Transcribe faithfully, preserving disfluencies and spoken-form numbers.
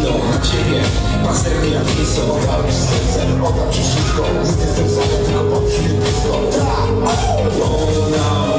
giną na ciebie. Pasterki jak miso, otarł ci serce, otarł ci wszystko. Nic nie zepsane, tylko poprzednie blisko. Ona